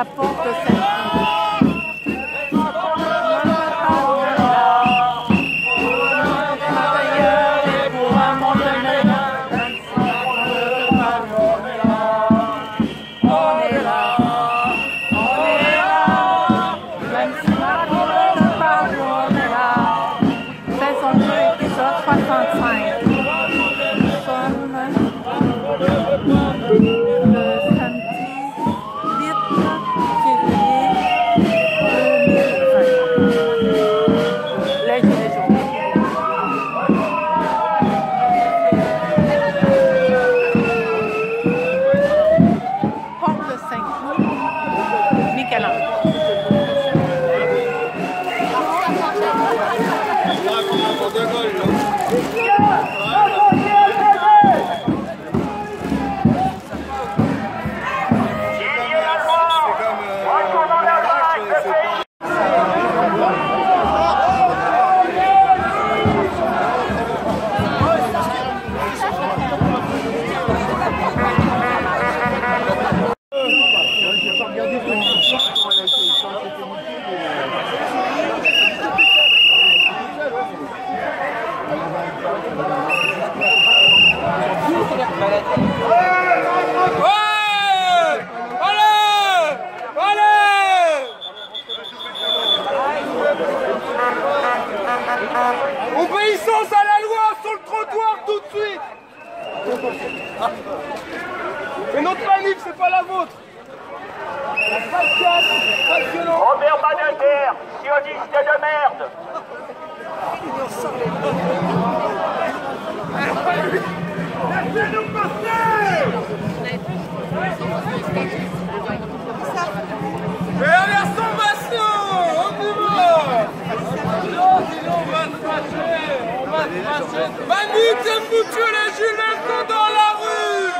la porte de Saint-Cyr. Obéissance à la loi sur le trottoir tout de suite. C'est notre panique, c'est pas la vôtre. Robert Badinter, sioniste de merde. Laissez-nous passer. Mais à la sommation, on y va. Non, sinon on va se fâcher, on va se fâcher. Manu, t'aimes vous tuer les jumelles sont dans la rue.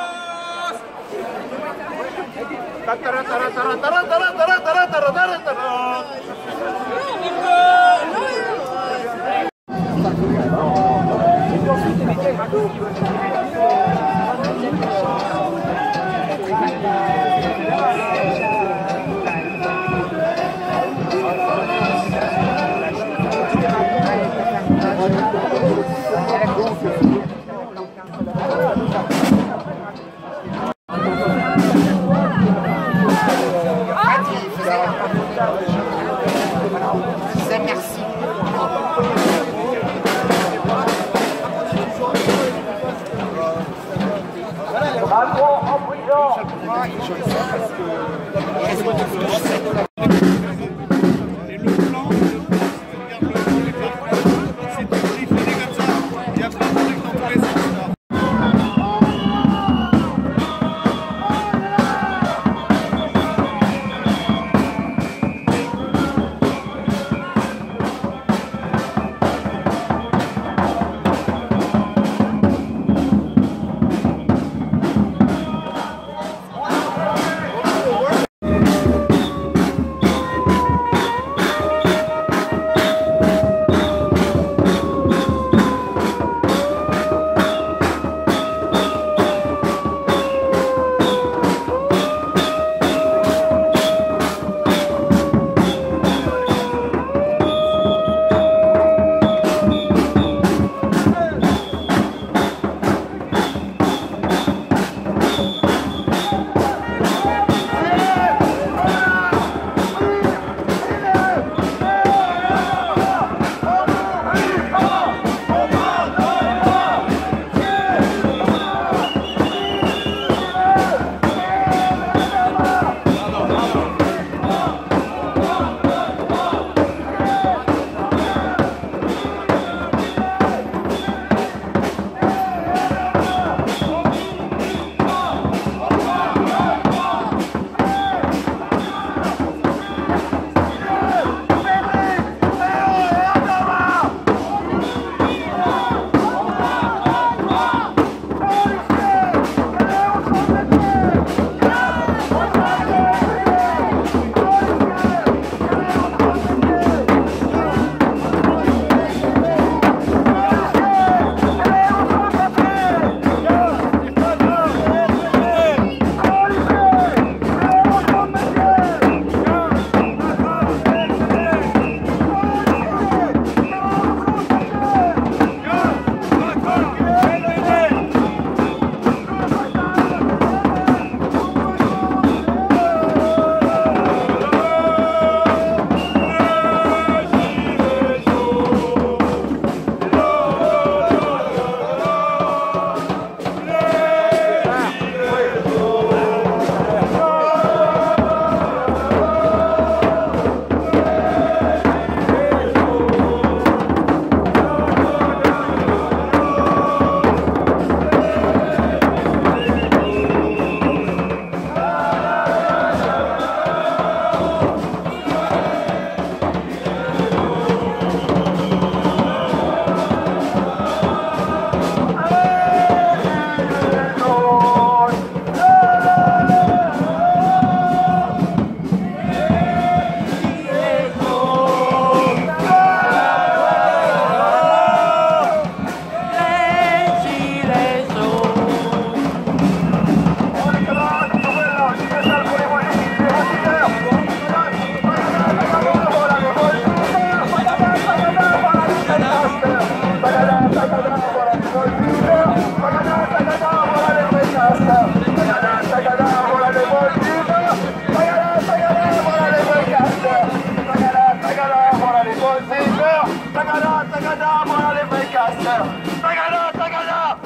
Tagada, tagada, voilà les vrais casseurs. Tagada, tagada,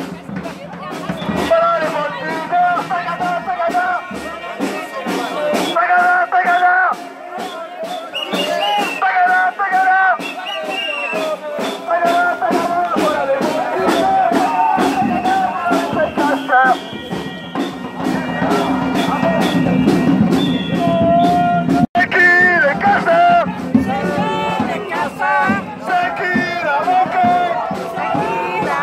voilà les bons leaders. Tagada, tagada, tagada, tagada, tagada, tagada, tagada, tagada, voilà les bons leaders. Tagada, les vrais casseurs. C'est qui la moquette? C'est qui la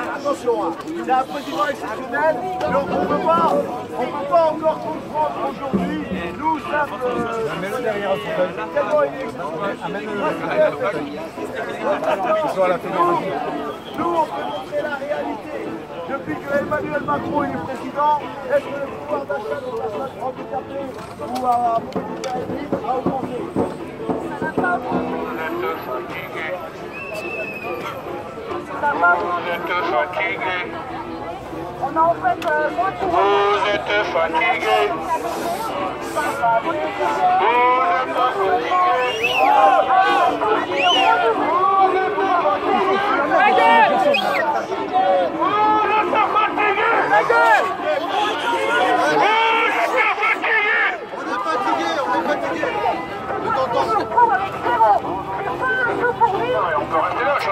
Attention, c'est un président exceptionnel, donc on ne peut pas encore comprendre aujourd'hui, nous sommes tellement inexceptionnels. Nous, on peut montrer la réalité. Depuis que Emmanuel Macron est président, est-ce que le pouvoir d'achat dans la classe handicapée ou à Montpellier a augmenté? Ça n'a pas augmenté. Vous êtes fatigué.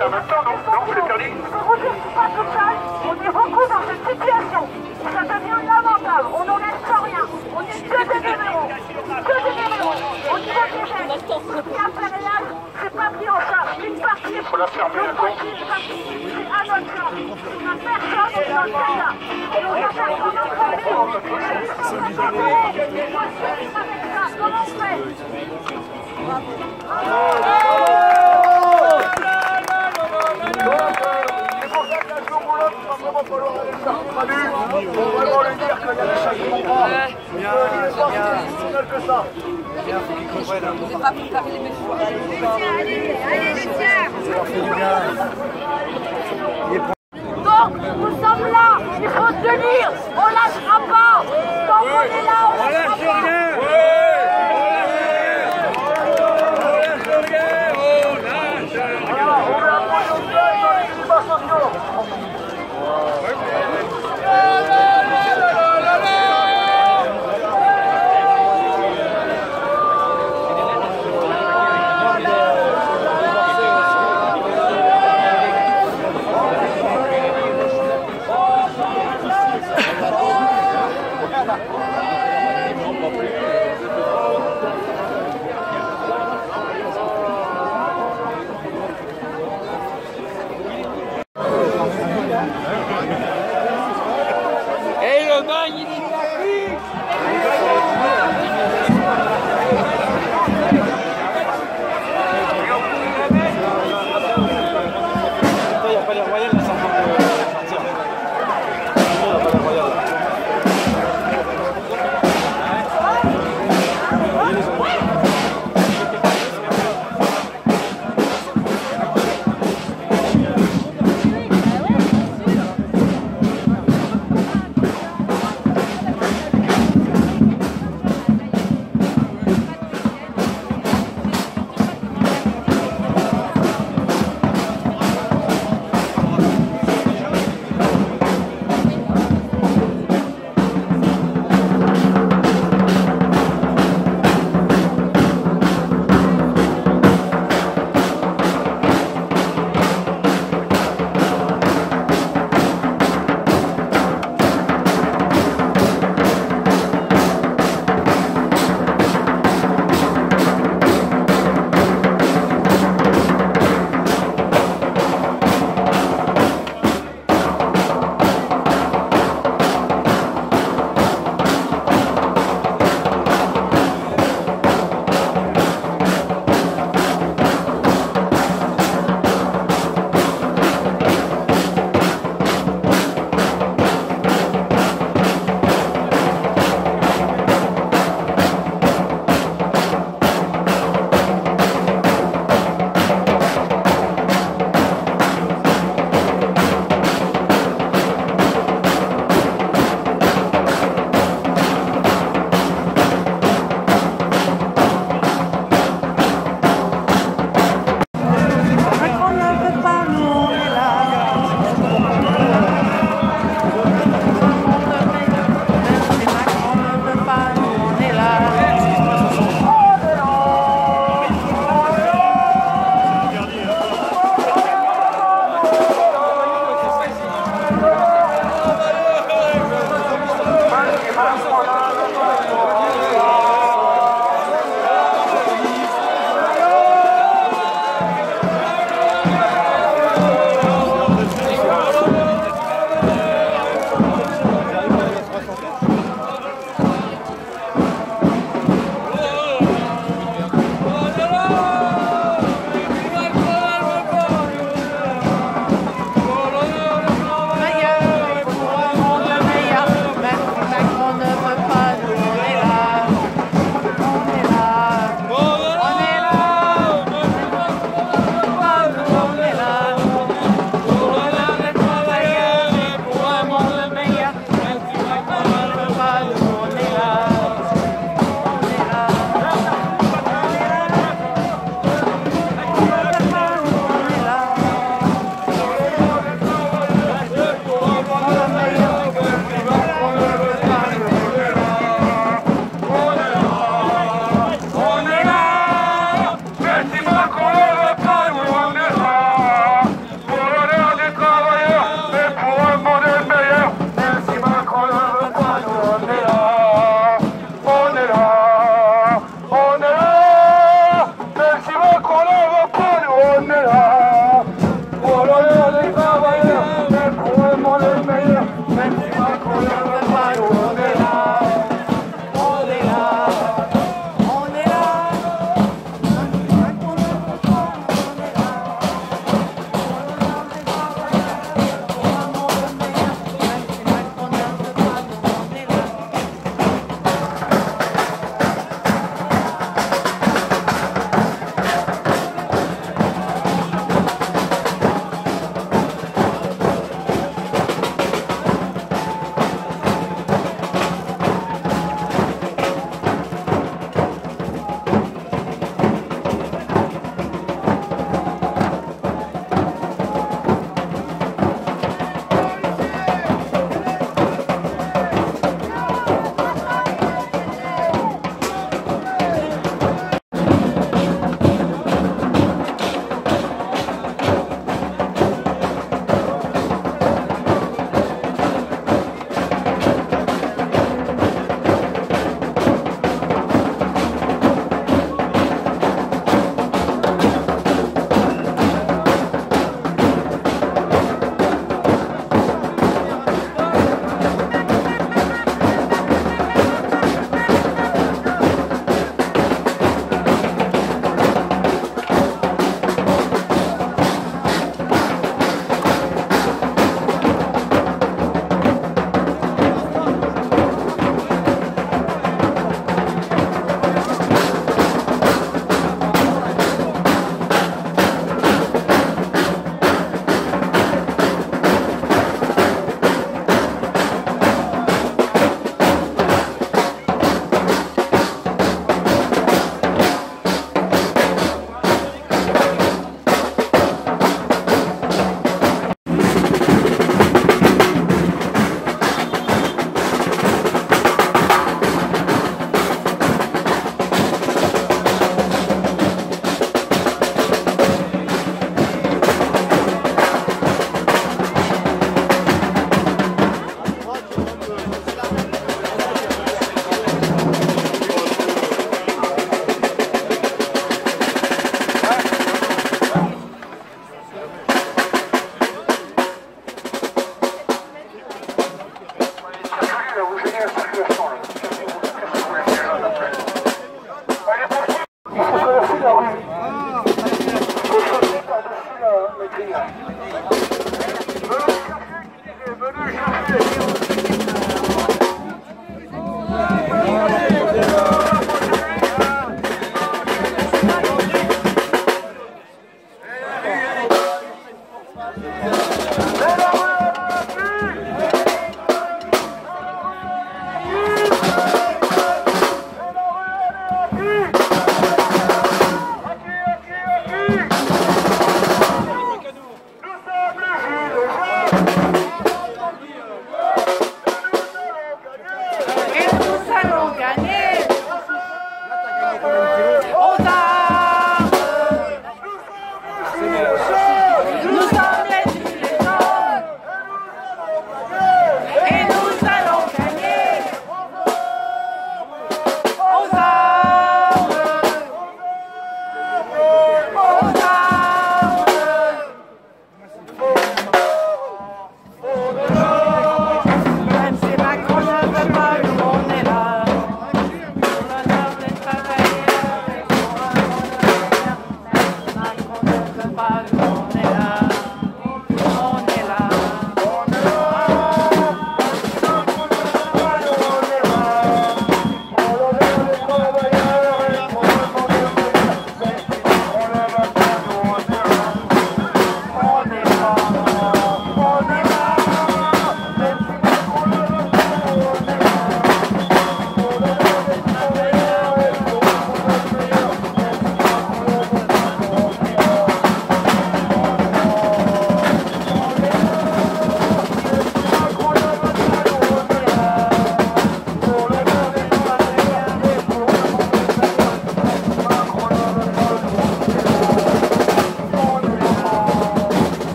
c'est en même temps, non, c'est permis. Roger, face au sale, on est beaucoup dans cette situation. Ça devient lamentable, on n'en laisse rien. On est que des numéros. Au niveau du geste, Cap-Péréal, c'est pas pris en charge. Une partie, il faut la fermer, d'accord. C'est à notre sens. On n'a personne dans le cas-là. Et on a personne dans le cas-là. Comment on fait ? Faut vraiment lui dire qu'il y a des chats qui vont voir. Il est pas si final que ça. On ne peut pas préparer les mêmes fois. Allez, les tiens. Donc, nous sommes là. Il faut se tenir. On ne lâchera pas. Tant qu'on est là, on ne lâchera pas.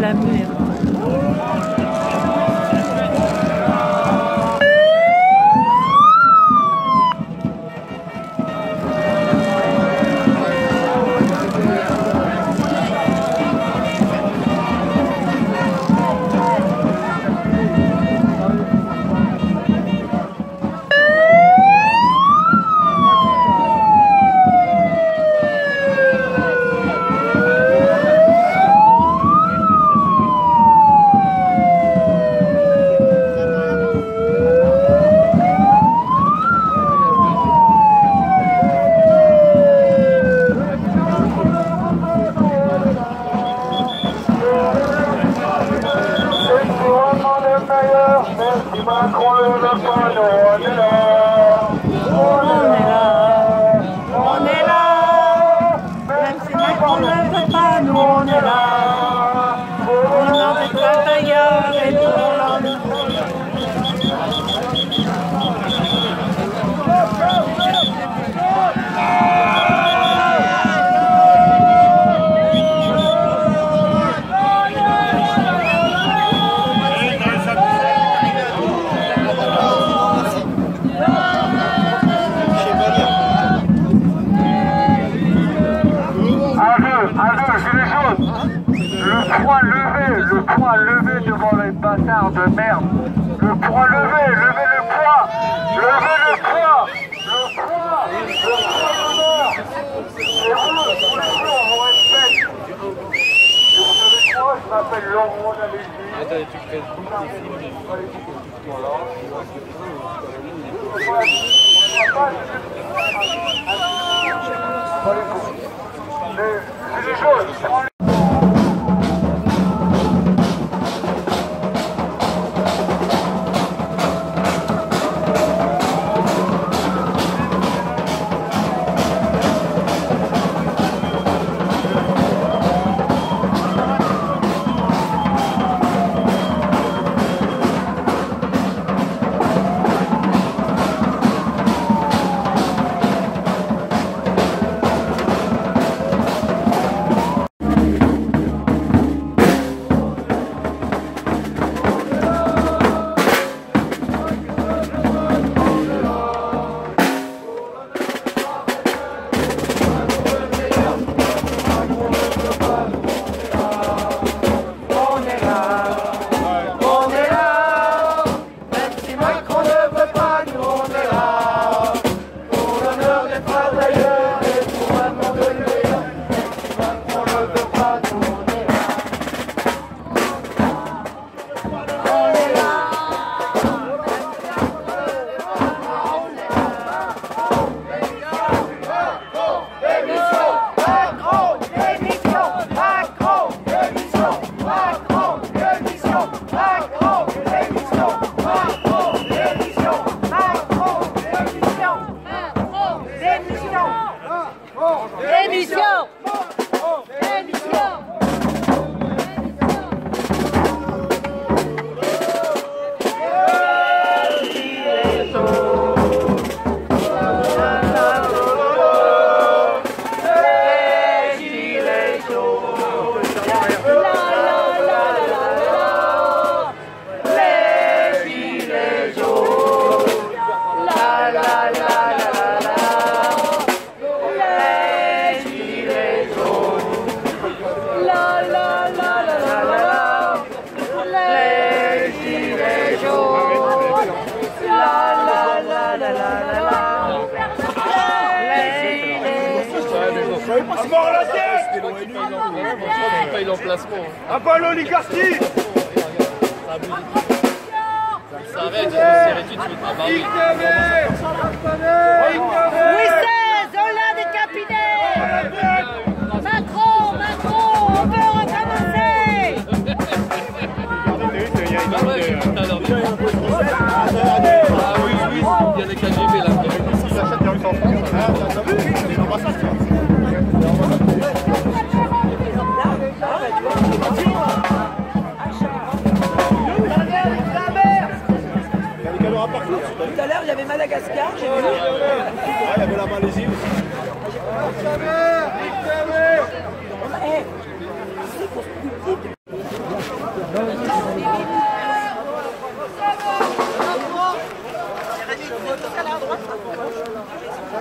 la mer. Levez devant les bâtards de merde. Le poing levé, levez le poing, levez le poing, le poing, le poing de merde. Et vous, tous les jours, on respecte. Et vous savez quoi, je m'appelle Laurent Dalégie. Attendez, tu crées le bout des films. Mais c'est des choses. Nique ta mère !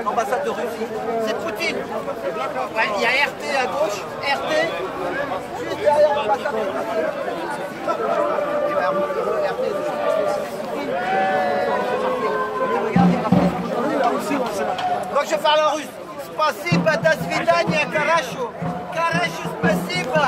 l'ambassade de Russie, c'est Poutine. Ouais, il y a RT à gauche, RT, juste derrière l'ambassade de Russie. Donc je parle en russe. Спасибо, до свидания, Карашу. Карашу, спасибо.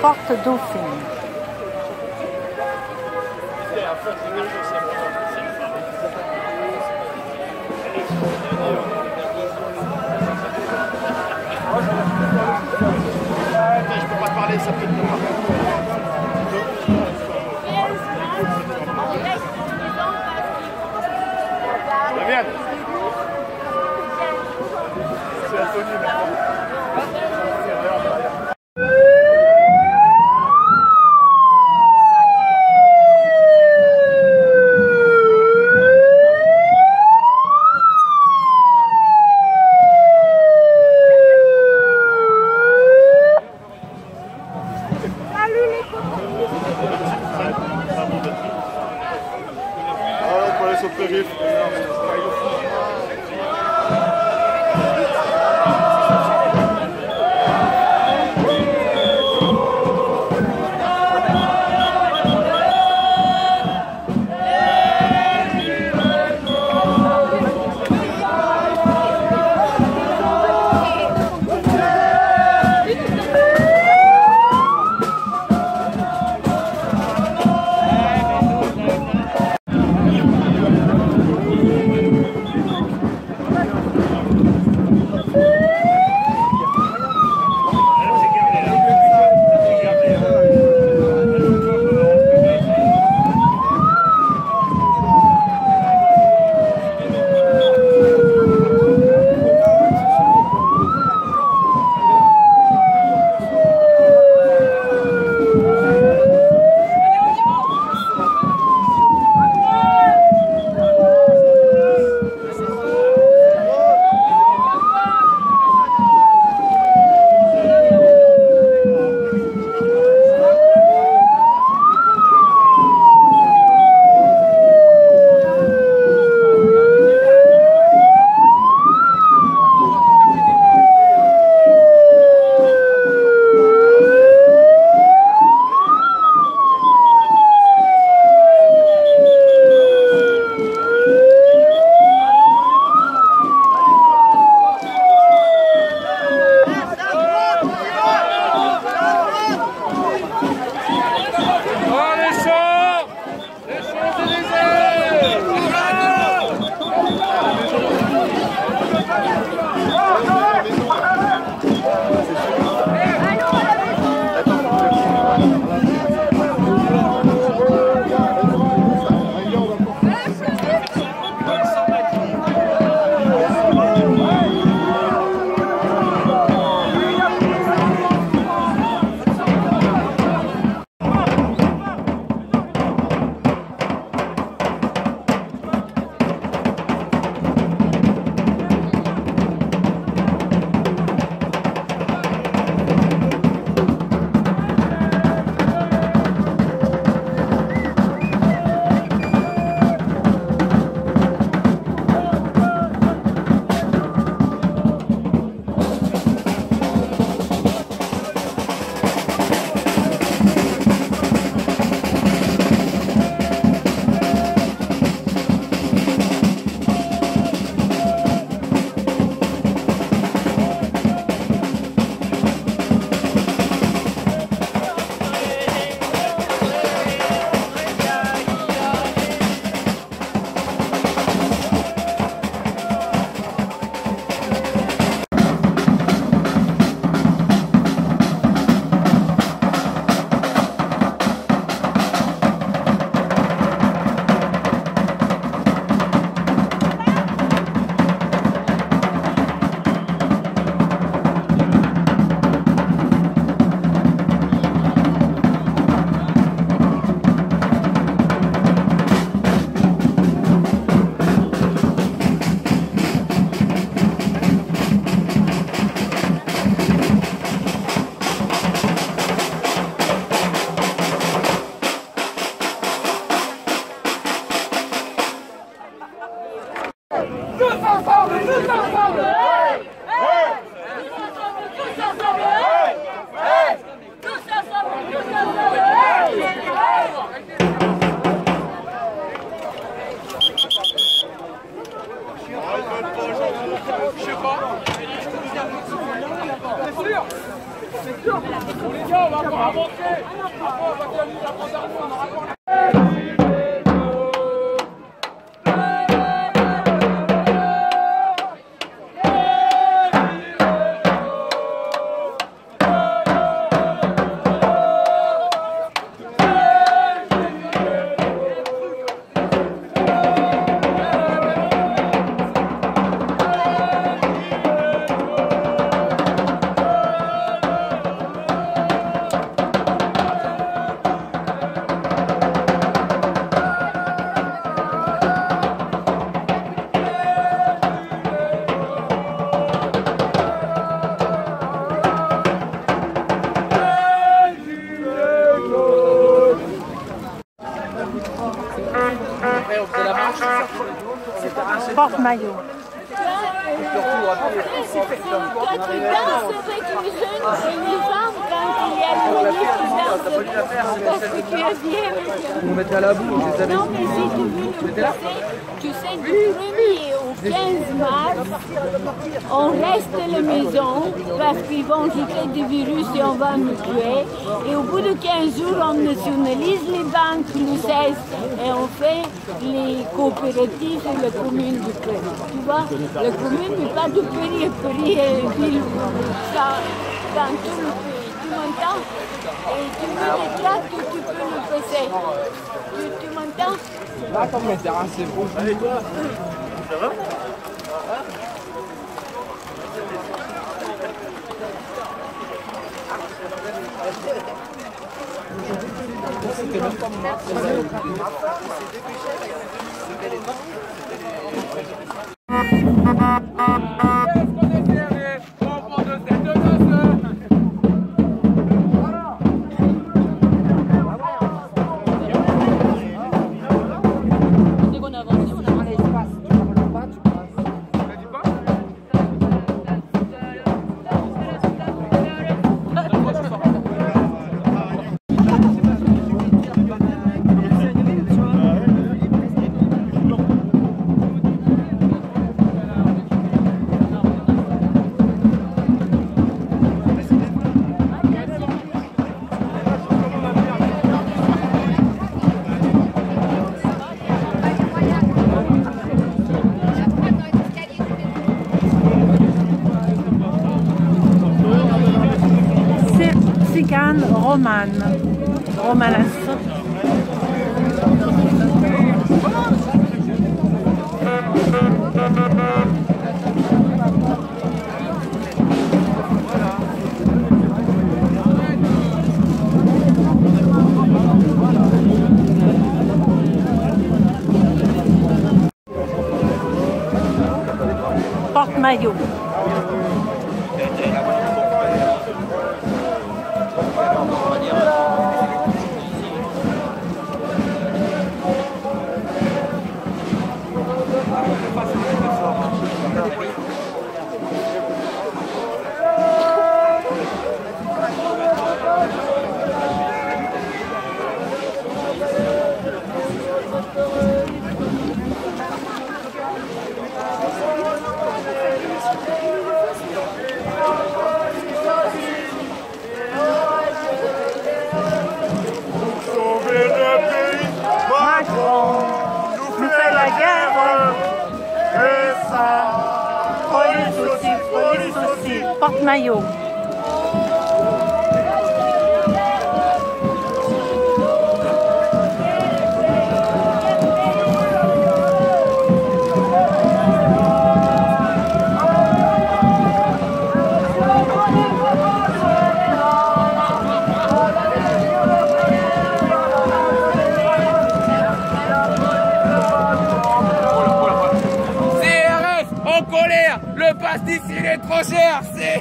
Porte Dauphine. Je peux pas parler, ça fait ensemble, tous ensemble. Je sais pas. C'est sûr. C'est sûr. Pour les gars, on va encore avancer. Après, on va gagner la grande armée. On aura encore la... Porte-maillot. Vous mettez à la boue, vous avez... Non, mais c'est devenu, tu sais, du 1er au 15 mars, on reste à la maison parce qu'ils vont jeter du virus et on va nous tuer. Et au bout de 15 jours, on nationalise les banques, le 16, et on fait les coopératives et la commune du Péry. Tu vois, la commune n'est pas du Péry, Péry est ville dans tout le pays. Tu m'entends? Et tu veux les tracts, tu peux le passer. Tu m'entends? Là, comme le terrain, c'est beau. Allez, toi. Ça va? C'était même pas moi. Romanas. Porte-maillot. Porte-maillot. Le pastis, il est trop cher, c'est...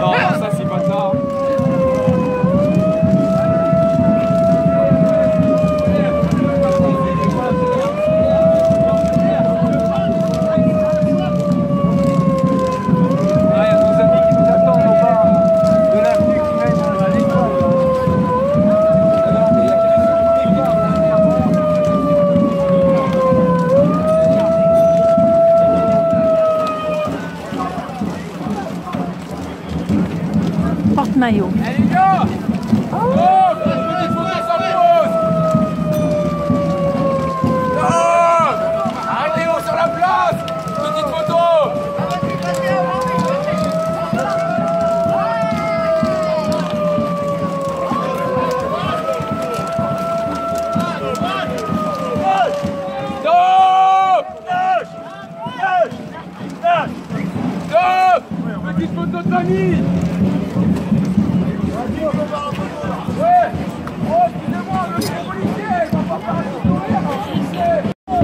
Non, ça c'est pas ça. maillot. Allez, go oh Tony vas-y, on peut faire un peu de... Ouais. Oh, excusez-moi, le policier, il va pas faire un sourire, un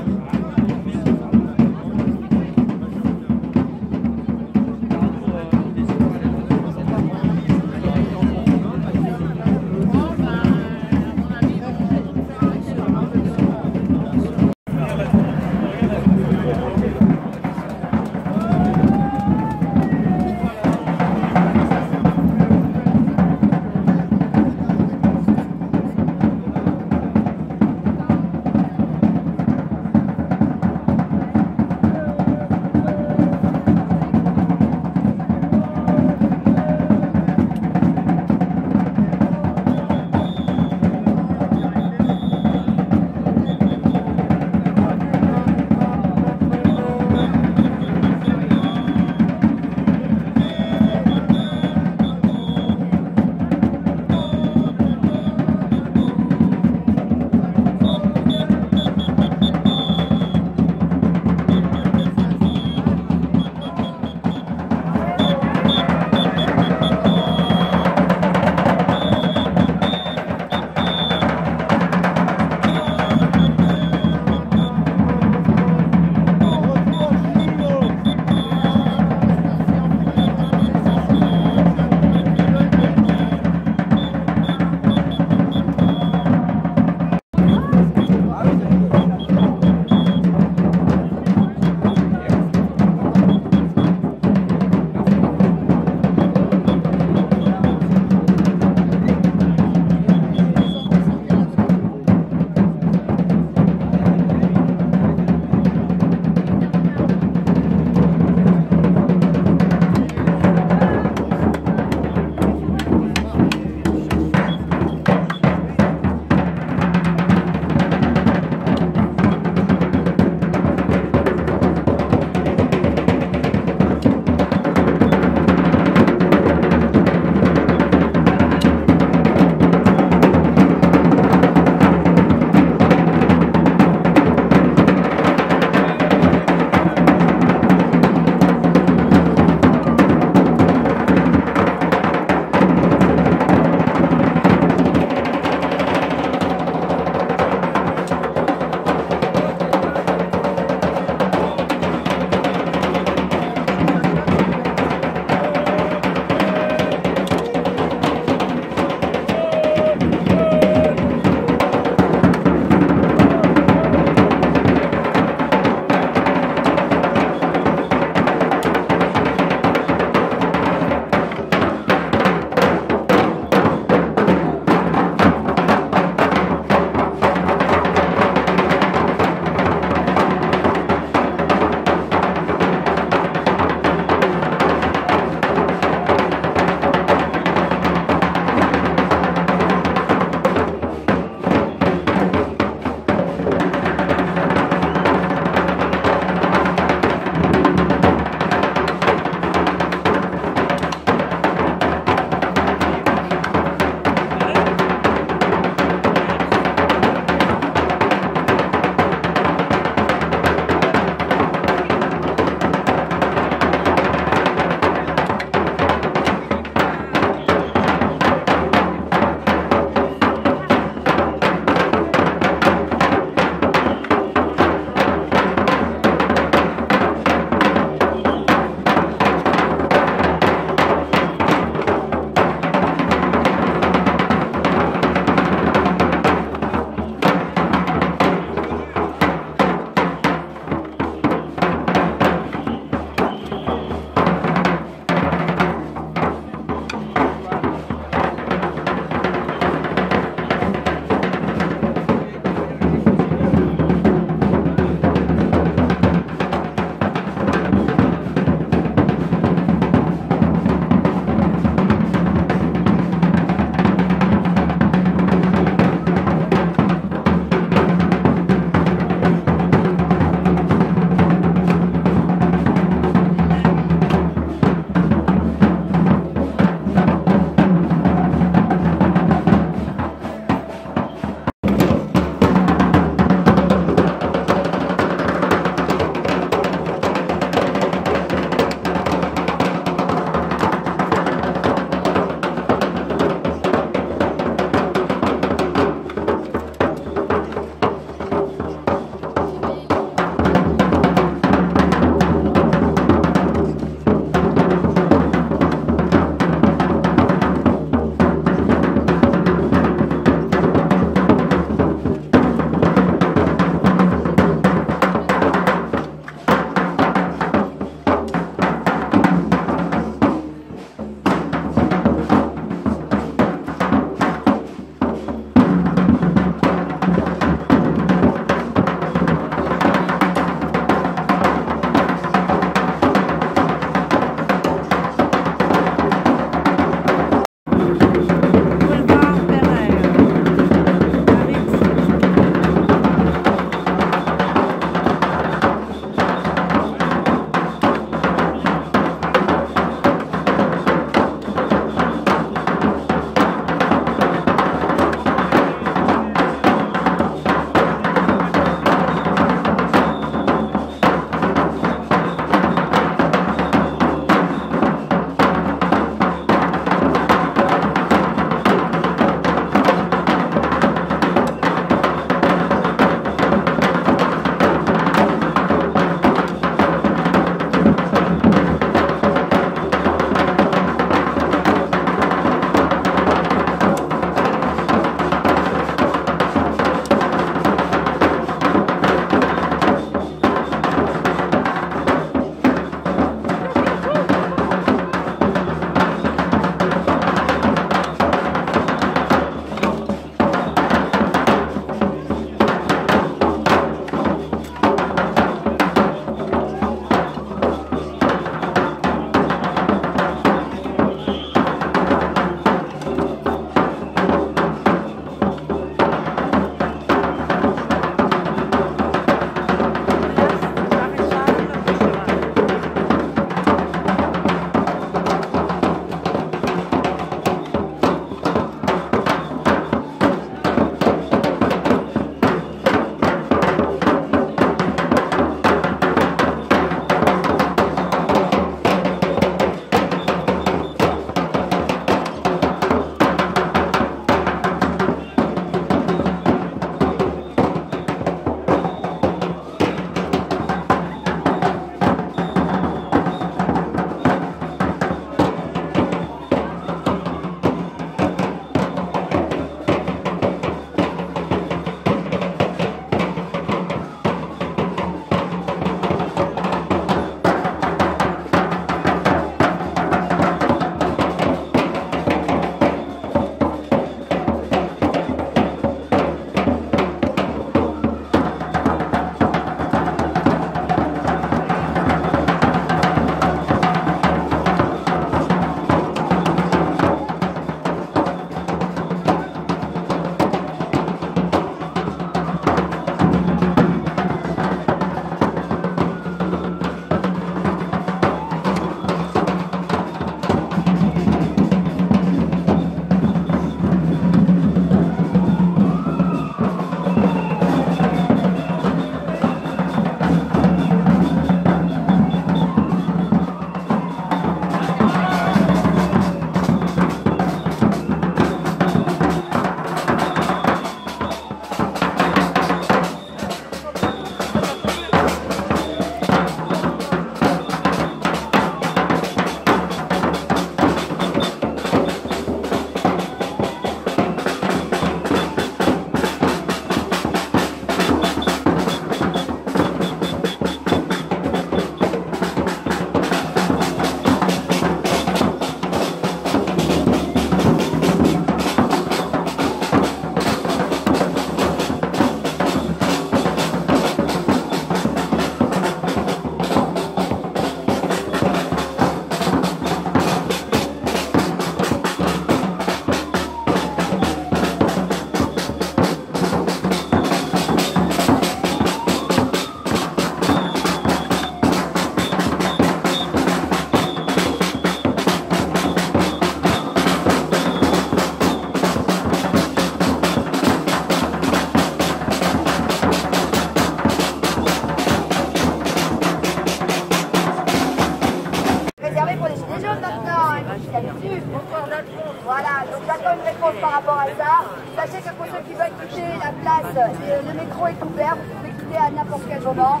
Voilà, donc j'attends une réponse par rapport à ça. Sachez que pour ceux qui veulent quitter la place, le métro est ouvert, vous pouvez quitter à n'importe quel moment.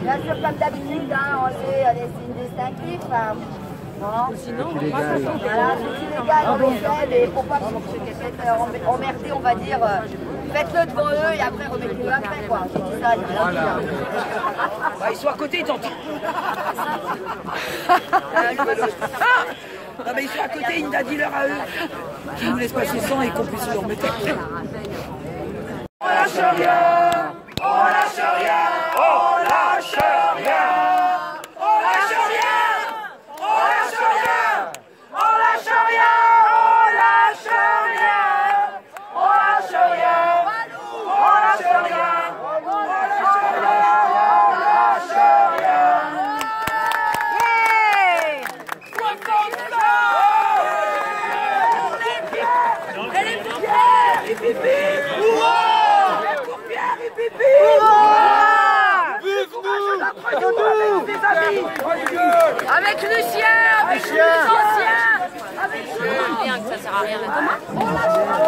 Bien sûr, comme d'habitude, hein, enlever les signes distinctifs. Non. Sinon, on va pas s'en faire. C'est illégal, on le fait, et pourquoi pas que ceux qui sont emmerdés, on va dire, faites-le devant eux et après remettez-le après, quoi. J'ai dit ça, ils sont à côté, tant pis. Non mais ils sont à côté, il a dit leur à eux. Qu'ils nous laissent passer sans et qu'on puisse leur mettre. On lâche rien, on lâche rien, on lâche rien, on lâche rien, on lâche rien, on lâche rien, on lâche rien, on lâche rien, on lâche rien, on lâche rien, on lâche rien. Vive la Tourbière et Bibi! Vive-nous! Vive amis! Avec Lucien, avec les anciens, avec nous! On lâche rien,